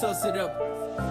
suss it up.